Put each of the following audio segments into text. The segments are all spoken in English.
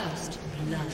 First blood.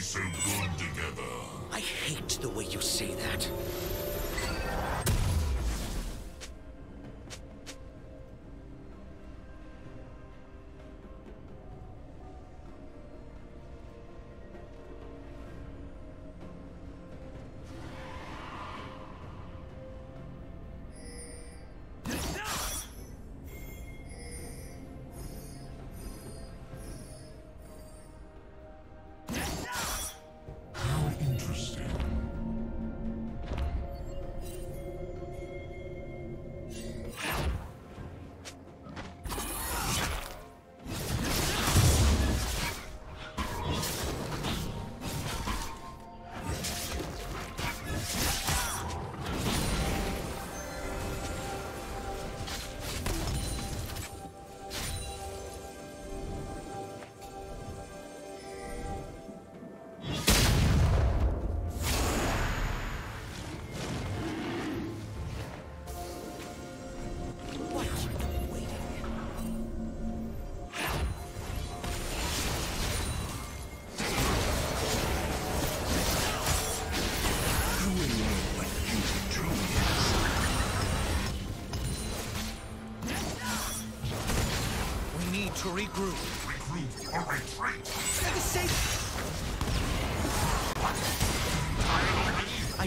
So good together. I hate the way you say that. To regroup or retreat. For the sake. I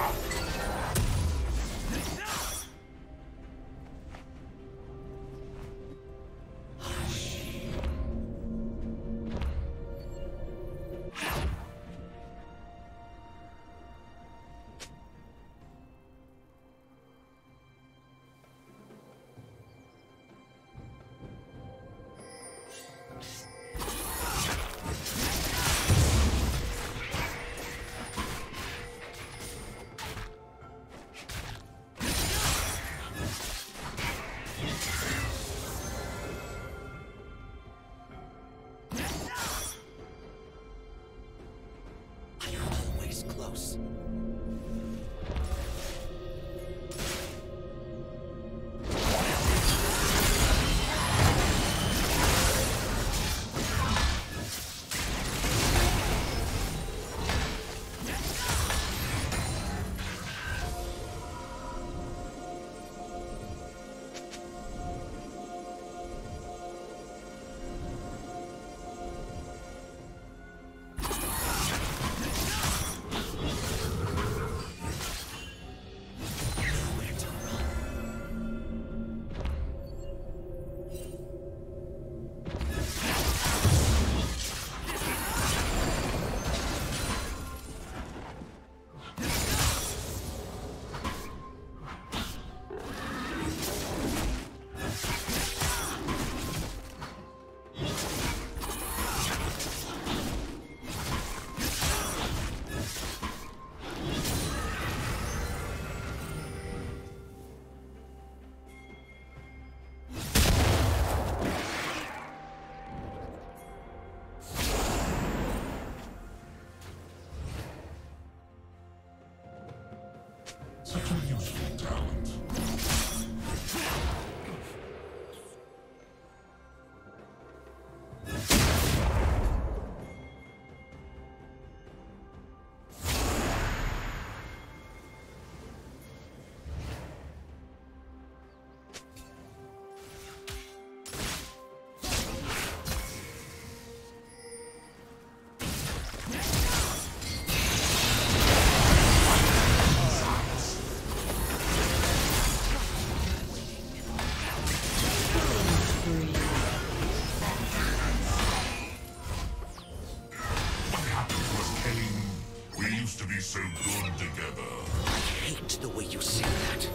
out. be so good together. I hate the way you say that.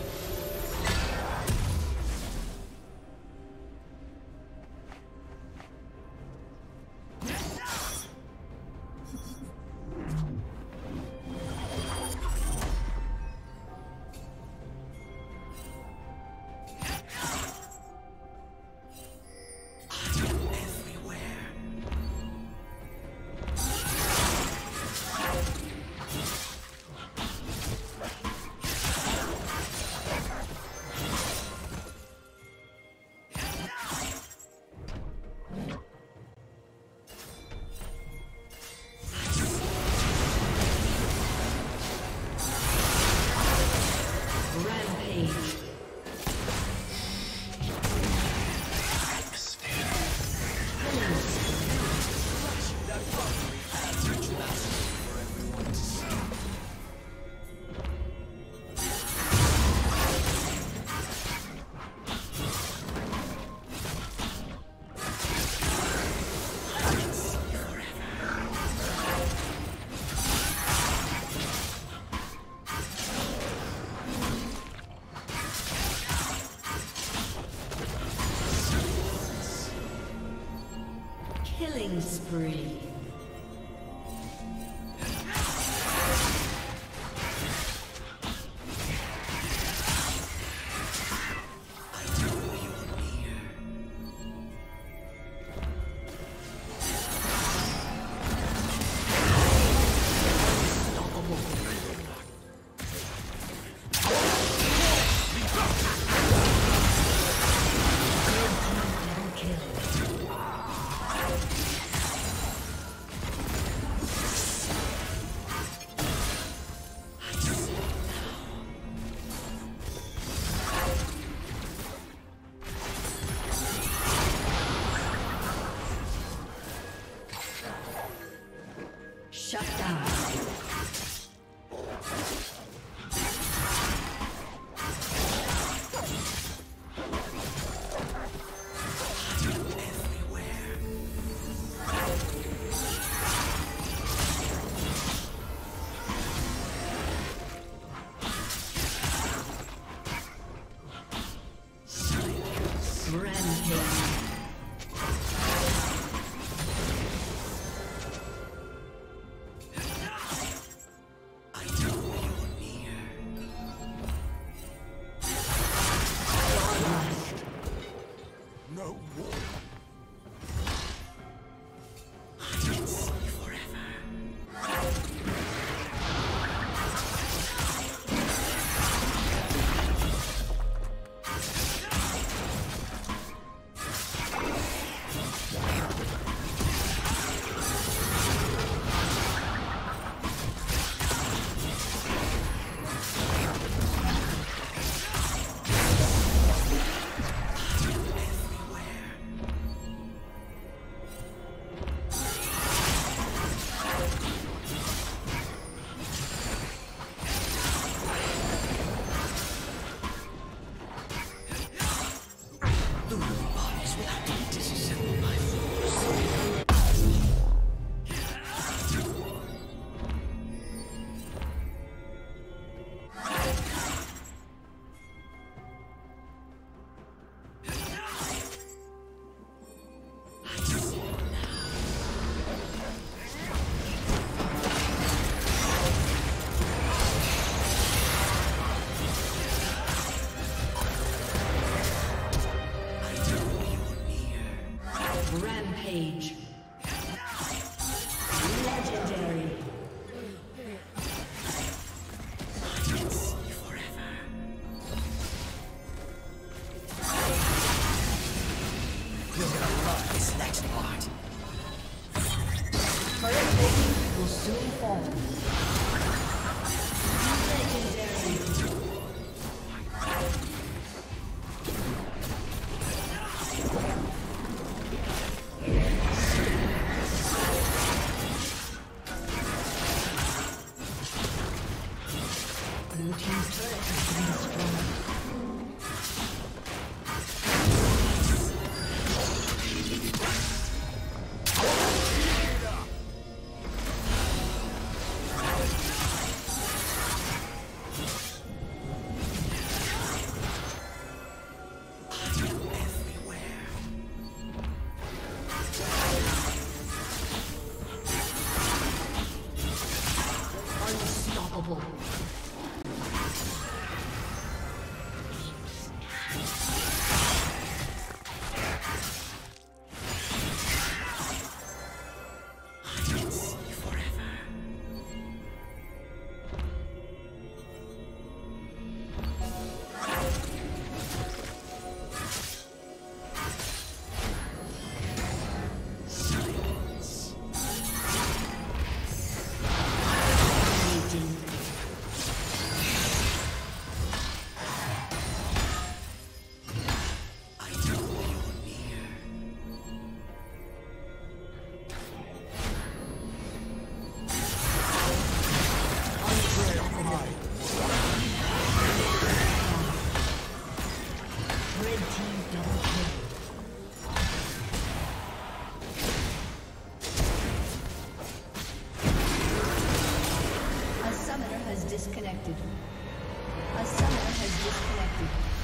Killing spree. Rampage. Legendary. I can see you forever. You're gonna love this next part. Turret plating will soon fall. Legendary. unstoppable. A summoner has disconnected.